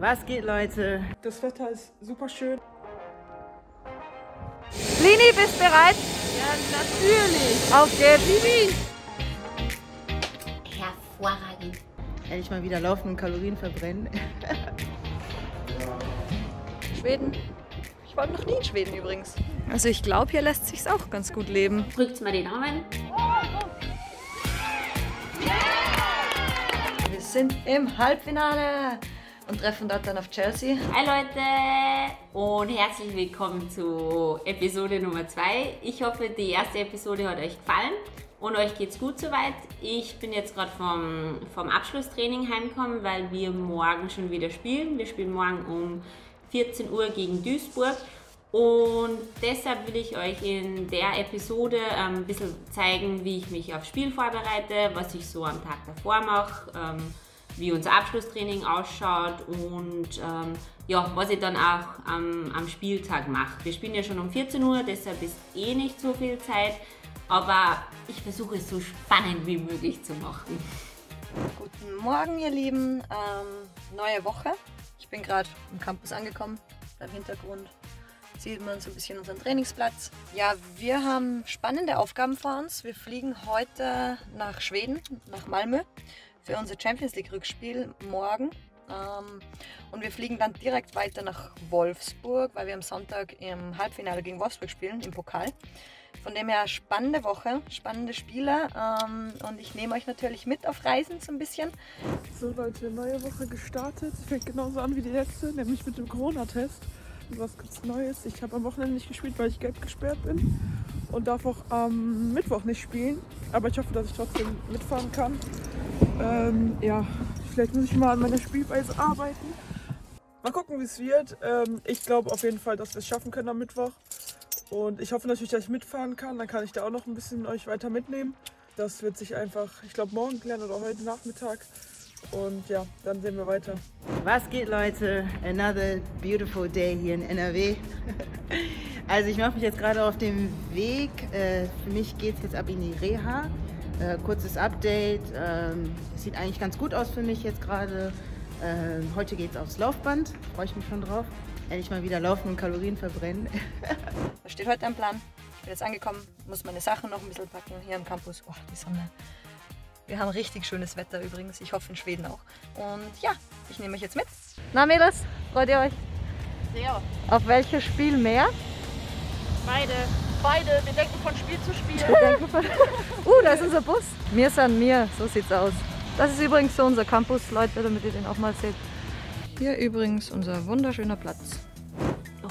Was geht, Leute? Das Wetter ist super schön. Lini, bist du bereit? Ja, natürlich. Auf geht's, Lini. Hervorragend. Endlich mal wieder laufen und Kalorien verbrennen. Schweden. Ich war noch nie in Schweden übrigens. Also ich glaube, hier lässt sich's auch ganz gut leben. Drückt mal die Daumen. Wir sind im Halbfinale und treffen dort dann auf Chelsea. Hi Leute und herzlich willkommen zu Episode Nummer 2. Ich hoffe, die erste Episode hat euch gefallen und euch geht's gut soweit. Ich bin jetzt gerade vom Abschlusstraining heimgekommen, weil wir morgen schon wieder spielen. Wir spielen morgen um 14 Uhr gegen Duisburg und deshalb will ich euch in der Episode ein bisschen zeigen, wie ich mich aufs Spiel vorbereite, was ich so am Tag davor mache, wie unser Abschlusstraining ausschaut und ja, was ich dann auch am Spieltag mache. Wir spielen ja schon um 14 Uhr, deshalb ist eh nicht so viel Zeit, aber ich versuche es so spannend wie möglich zu machen. Guten Morgen ihr Lieben, neue Woche. Ich bin gerade im Campus angekommen, im Hintergrund sieht man so ein bisschen unseren Trainingsplatz. Ja, wir haben spannende Aufgaben vor uns. Wir fliegen heute nach Schweden, nach Malmö, für unser Champions League Rückspiel morgen. Und wir fliegen dann direkt weiter nach Wolfsburg, weil wir am Sonntag im Halbfinale gegen Wolfsburg spielen, im Pokal. Von dem her spannende Woche, spannende Spiele und ich nehme euch natürlich mit auf Reisen so ein bisschen. So Leute, neue Woche gestartet, fängt genauso an wie die letzte, nämlich mit dem Corona-Test. Was gibt's Neues? Ich habe am Wochenende nicht gespielt, weil ich gelb gesperrt bin und darf auch am Mittwoch nicht spielen, aber ich hoffe, dass ich trotzdem mitfahren kann. Ja, vielleicht muss ich mal an meiner Spielweise arbeiten. Mal gucken, wie es wird. Ich glaube auf jeden Fall, dass wir es schaffen können am Mittwoch. Und ich hoffe natürlich, dass ich mitfahren kann, dann kann ich da auch noch ein bisschen euch weiter mitnehmen. Das wird sich einfach, ich glaube, morgen klären oder heute Nachmittag. Und ja, dann sehen wir weiter. Was geht, Leute? Another beautiful day hier in NRW. Also ich mache mich jetzt gerade auf den Weg. Für mich geht es jetzt ab in die Reha. Kurzes Update. Das sieht eigentlich ganz gut aus für mich jetzt gerade. Heute geht es aufs Laufband. Freue ich mich schon drauf. Endlich mal wieder laufen und Kalorien verbrennen. Was steht heute am Plan? Ich bin jetzt angekommen, muss meine Sachen noch ein bisschen packen hier am Campus. Oh, die Sonne. Wir haben richtig schönes Wetter übrigens. Ich hoffe in Schweden auch. Und ja, ich nehme euch jetzt mit. Na Mädels, freut ihr euch? Sehr. Auf welches Spiel mehr? Beide. Beide. Wir denken von Spiel zu Spiel. Da ist unser Bus. Mir san mir. So sieht's aus. Das ist übrigens so unser Campus, Leute, damit ihr den auch mal seht. Hier übrigens unser wunderschöner Platz.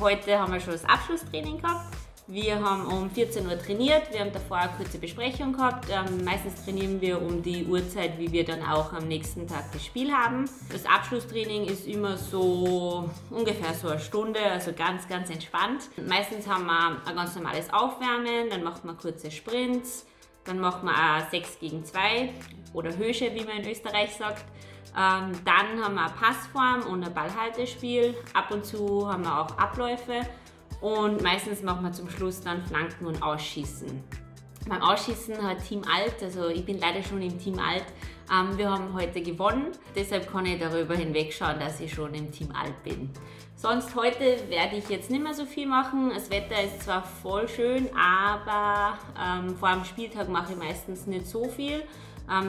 Heute haben wir schon das Abschlusstraining gehabt. Wir haben um 14 Uhr trainiert. Wir haben davor eine kurze Besprechung gehabt. Meistens trainieren wir um die Uhrzeit, wie wir dann auch am nächsten Tag das Spiel haben. Das Abschlusstraining ist immer so ungefähr so eine Stunde, also ganz, ganz entspannt. Meistens haben wir ein ganz normales Aufwärmen, dann macht man kurze Sprints, dann macht man auch 6 gegen 2 oder Hösche, wie man in Österreich sagt. Dann haben wir eine Passform und ein Ballhaltespiel. Ab und zu haben wir auch Abläufe und meistens machen wir zum Schluss dann Flanken und Ausschießen. Beim Ausschießen hat Team Alt, also ich bin leider schon im Team Alt, wir haben heute gewonnen. Deshalb kann ich darüber hinwegschauen, dass ich schon im Team Alt bin. Sonst heute werde ich jetzt nicht mehr so viel machen. Das Wetter ist zwar voll schön, aber vor dem Spieltag mache ich meistens nicht so viel.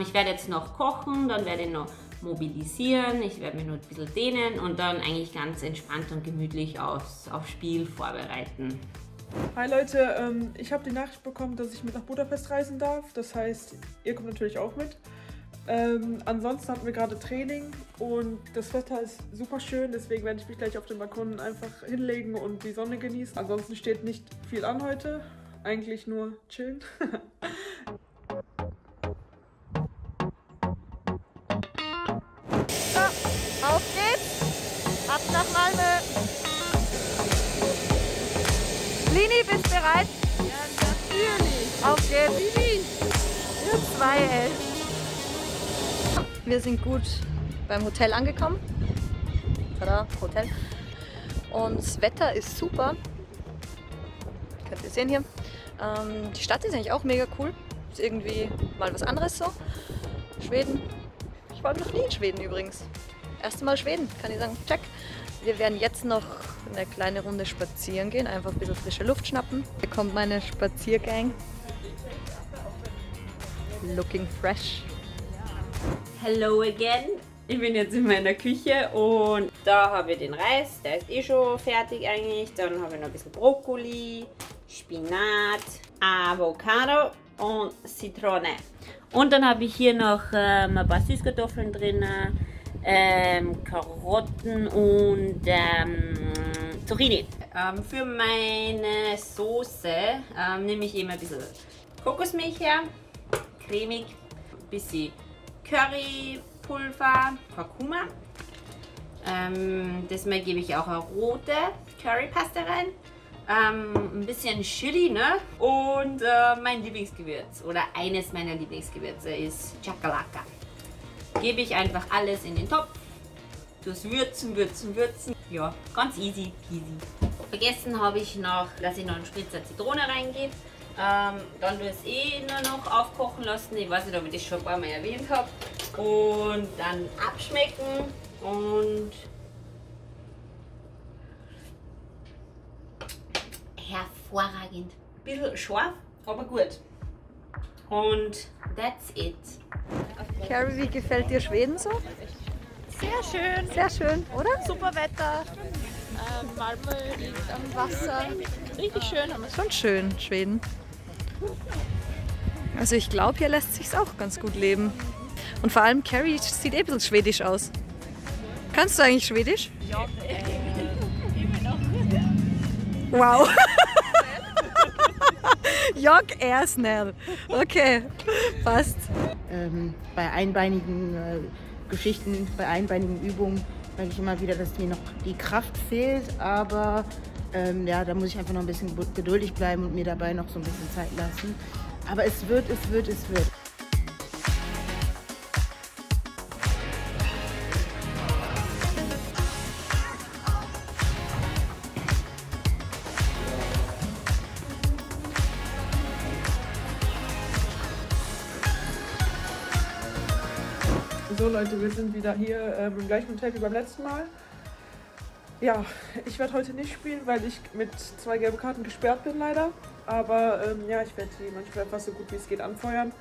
Ich werde jetzt noch kochen, dann werde ich noch mobilisieren, ich werde mich nur ein bisschen dehnen und dann eigentlich ganz entspannt und gemütlich aufs Spiel vorbereiten. Hi Leute, ich habe die Nachricht bekommen, dass ich mit nach Budapest reisen darf, das heißt, ihr kommt natürlich auch mit. Ansonsten hatten wir gerade Training und das Wetter ist super schön, deswegen werde ich mich gleich auf den Balkon einfach hinlegen und die Sonne genießen. Ansonsten steht nicht viel an heute, eigentlich nur chillen. Auf geht's! Ab nach Malmö! Lini, bist du bereit? Ja, natürlich! Auf geht's! Lini! Für 2,11. Wir sind gut beim Hotel angekommen. Tada, Hotel. Und das Wetter ist super. Könnt ihr sehen hier. Die Stadt ist eigentlich auch mega cool. Ist irgendwie mal was anderes so. Schweden. Ich war noch nie in Schweden übrigens. Erste Mal Schweden, kann ich sagen, check. Wir werden jetzt noch eine kleine Runde spazieren gehen, einfach ein bisschen frische Luft schnappen. Hier kommt meine Spaziergang. Looking fresh. Hello again. Ich bin jetzt in meiner Küche und da habe ich den Reis, der ist eh schon fertig eigentlich. Dann habe ich noch ein bisschen Brokkoli, Spinat, Avocado und Zitrone. Und dann habe ich hier noch ein paar Süßkartoffeln drin, Karotten und Zucchini. Für meine Soße nehme ich eben ein bisschen Kokosmilch her, cremig, ein bisschen Currypulver, Kurkuma. Diesmal gebe ich auch eine rote Currypaste rein. Ein bisschen Chili, ne? Und mein Lieblingsgewürz oder eines meiner Lieblingsgewürze ist Chakalaka. Gebe ich einfach alles in den Topf. Das würzen. Ja, ganz easy peasy. Vergessen habe ich noch, dass ich noch einen Spritzer Zitrone reingebe. Dann tue ich es nur noch aufkochen lassen. Ich weiß nicht, ob ich das schon ein paar Mal erwähnt habe. Und dann abschmecken und hervorragend. Ein bisschen scharf, aber gut. Und that's it. Carrie, wie gefällt dir Schweden so? Sehr schön, oder? Super Wetter. Malmö liegt am Wasser. Richtig schön. Schon schön, Schweden. Also ich glaube, hier lässt sich's auch ganz gut leben. Und vor allem Carrie sieht eh ein bisschen schwedisch aus. Kannst du eigentlich Schwedisch? Ja, immer noch. Wow. Jog er schnell. Okay, passt. Bei einbeinigen Geschichten, bei einbeinigen Übungen merke ich immer wieder, dass mir noch die Kraft fehlt, aber ja, da muss ich einfach noch ein bisschen geduldig bleiben und mir dabei noch so ein bisschen Zeit lassen. Aber es wird. So Leute, wir sind wieder hier im gleichen Hotel wie beim letzten Mal. Ja, ich werde heute nicht spielen, weil ich mit 2 gelben Karten gesperrt bin leider. Aber ja, ich werde die manchmal einfach so gut wie es geht anfeuern.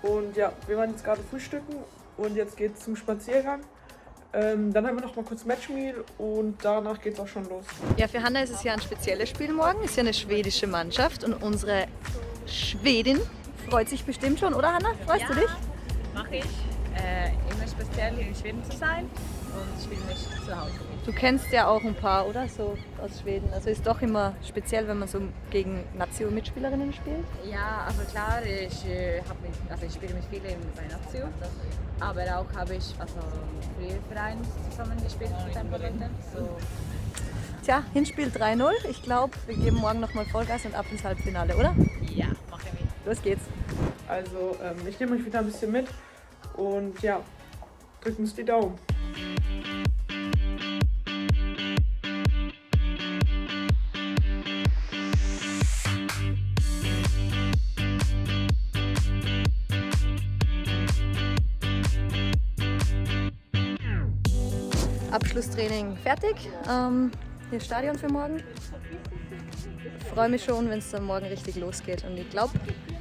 Und ja, wir waren jetzt gerade frühstücken und jetzt geht es zum Spaziergang. Dann haben wir noch mal kurz Matchmeal und danach geht es auch schon los. Ja, für Hanna ist es ja ein spezielles Spiel morgen. Ist ja eine schwedische Mannschaft und unsere Schwedin freut sich bestimmt schon, oder Hanna? Freust du dich? Mache ich. Immer speziell hier in Schweden zu sein und ich fühle mich zu Hause. Du kennst ja auch ein paar, oder? So aus Schweden. Also ist doch immer speziell, wenn man so gegen Nazio-Mitspielerinnen spielt? Ja, also klar, ich spiele mit vielen bei Nazio, aber auch habe ich also früher Verein zusammen gespielt mit ein paar Leuten. So. Tja, Hinspiel 3-0. Ich glaube, wir geben morgen nochmal Vollgas und ab ins Halbfinale, oder? Ja, machen wir. Los geht's. Also ich nehme euch wieder ein bisschen mit. Und ja, drückt uns die Daumen. Abschlusstraining fertig. Hier Stadion für morgen. Ich freue mich schon, wenn es dann morgen richtig losgeht. Und ich glaube,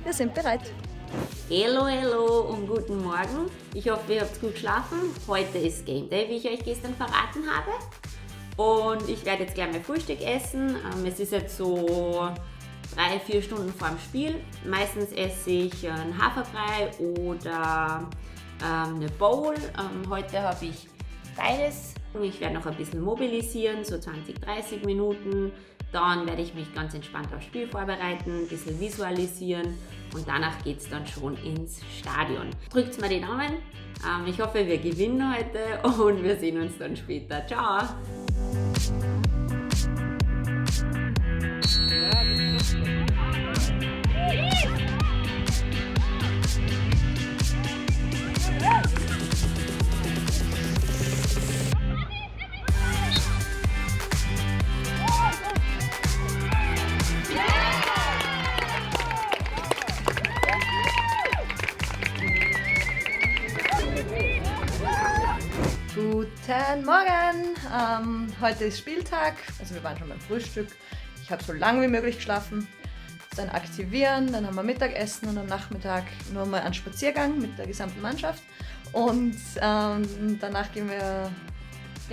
wir sind bereit. Hello, hello und guten Morgen. Ich hoffe, ihr habt gut geschlafen. Heute ist Game Day, wie ich euch gestern verraten habe. Und ich werde jetzt gleich mein Frühstück essen. Es ist jetzt so 3-4 Stunden vor dem Spiel. Meistens esse ich einen Haferbrei oder eine Bowl. Heute habe ich beides. Ich werde noch ein bisschen mobilisieren, so 20-30 Minuten. Dann werde ich mich ganz entspannt aufs Spiel vorbereiten, ein bisschen visualisieren und danach geht es dann schon ins Stadion. Drückt mir die Daumen, ich hoffe wir gewinnen heute und wir sehen uns dann später. Ciao! Morgen, morgen! Heute ist Spieltag, also wir waren schon beim Frühstück. Ich habe so lange wie möglich geschlafen, dann aktivieren, dann haben wir Mittagessen und am Nachmittag nur mal einen Spaziergang mit der gesamten Mannschaft. Und danach gehen wir,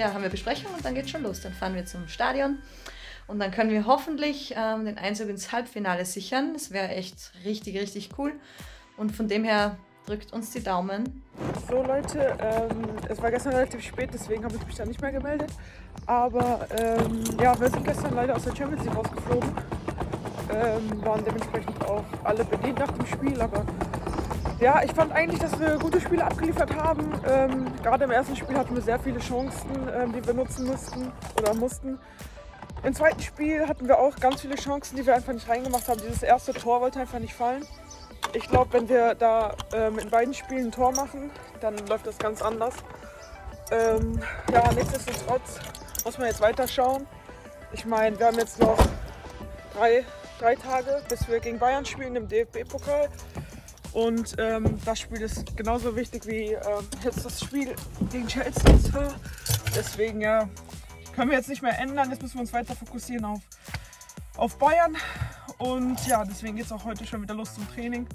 haben wir Besprechung und dann geht's schon los. Dann fahren wir zum Stadion und dann können wir hoffentlich den Einzug ins Halbfinale sichern. Das wäre echt richtig, richtig cool. Und von dem her drückt uns die Daumen. So Leute, es war gestern relativ spät, deswegen habe ich mich da nicht mehr gemeldet. Aber ja, wir sind gestern leider aus der Champions League rausgeflogen. Waren dementsprechend auch alle bedient nach dem Spiel, aber ja, ich fand eigentlich, dass wir gute Spiele abgeliefert haben. Gerade im ersten Spiel hatten wir sehr viele Chancen, die wir nutzen mussten. Im zweiten Spiel hatten wir auch ganz viele Chancen, die wir einfach nicht reingemacht haben. Dieses erste Tor wollte einfach nicht fallen. Ich glaube, wenn wir da in beiden Spielen ein Tor machen, dann läuft das ganz anders. Ja, nichtsdestotrotz muss man jetzt weiter schauen. Ich meine, wir haben jetzt noch drei Tage, bis wir gegen Bayern spielen im DFB-Pokal. Und das Spiel ist genauso wichtig wie jetzt das Spiel gegen Chelsea. Deswegen können wir jetzt nicht mehr ändern. Jetzt müssen wir uns weiter fokussieren auf Bayern. Und ja, deswegen geht es auch heute schon wieder los zum Training.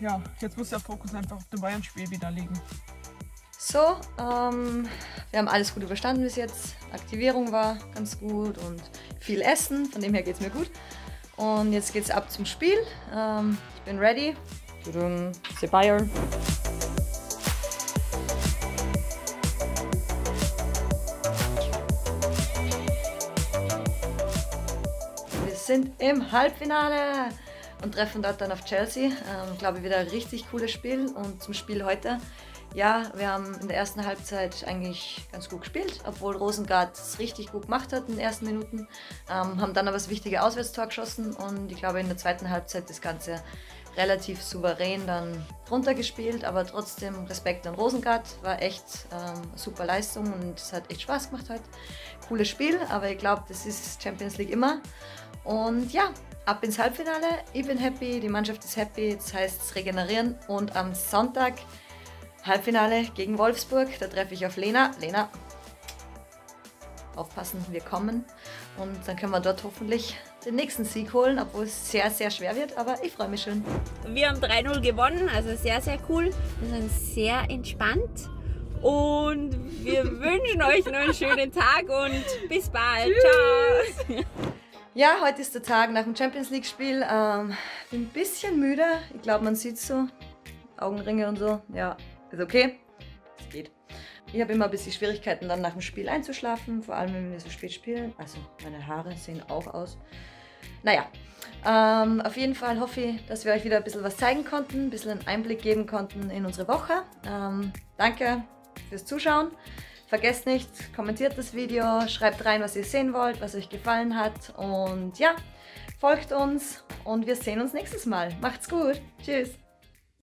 Ja, jetzt muss der Fokus einfach auf dem Bayern-Spiel wieder liegen. So, wir haben alles gut überstanden bis jetzt. Aktivierung war ganz gut und viel Essen, von dem her geht es mir gut. Und jetzt geht's ab zum Spiel. Ich bin ready. Für Bayern. Wir sind im Halbfinale und treffen dort dann auf Chelsea. Glaube ich, wieder ein richtig cooles Spiel. Und zum Spiel heute. Ja, wir haben in der ersten Halbzeit eigentlich ganz gut gespielt, obwohl Rosengård es richtig gut gemacht hat in den ersten Minuten. Haben dann aber das wichtige Auswärtstor geschossen und ich glaube in der zweiten Halbzeit das Ganze relativ souverän dann runtergespielt, aber trotzdem Respekt an Rosengård, war echt super Leistung und es hat echt Spaß gemacht heute. Cooles Spiel, aber ich glaube, das ist Champions League immer. Und ja, ab ins Halbfinale. Ich bin happy, die Mannschaft ist happy, jetzt heißt es regenerieren und am Sonntag Halbfinale gegen Wolfsburg, da treffe ich auf Lena. Lena, aufpassen, wir kommen. Und dann können wir dort hoffentlich den nächsten Sieg holen, obwohl es sehr, sehr schwer wird, aber ich freue mich schon. Wir haben 3-0 gewonnen, also sehr, sehr cool. Wir sind sehr entspannt und wir wünschen euch noch einen schönen Tag und bis bald. Tschüss. Ciao. Ja, heute ist der Tag nach dem Champions League Spiel. Bin ein bisschen müde, ich glaube man sieht es so, Augenringe und so, ja. Ist okay, es geht. Ich habe immer ein bisschen Schwierigkeiten, dann nach dem Spiel einzuschlafen, vor allem wenn wir so spät spielen. Also meine Haare sehen auch aus. Naja, auf jeden Fall hoffe ich, dass wir euch wieder ein bisschen was zeigen konnten, ein bisschen einen Einblick geben konnten in unsere Woche. Danke fürs Zuschauen. Vergesst nicht, kommentiert das Video, schreibt rein, was ihr sehen wollt, was euch gefallen hat. Und ja, folgt uns und wir sehen uns nächstes Mal. Macht's gut. Tschüss.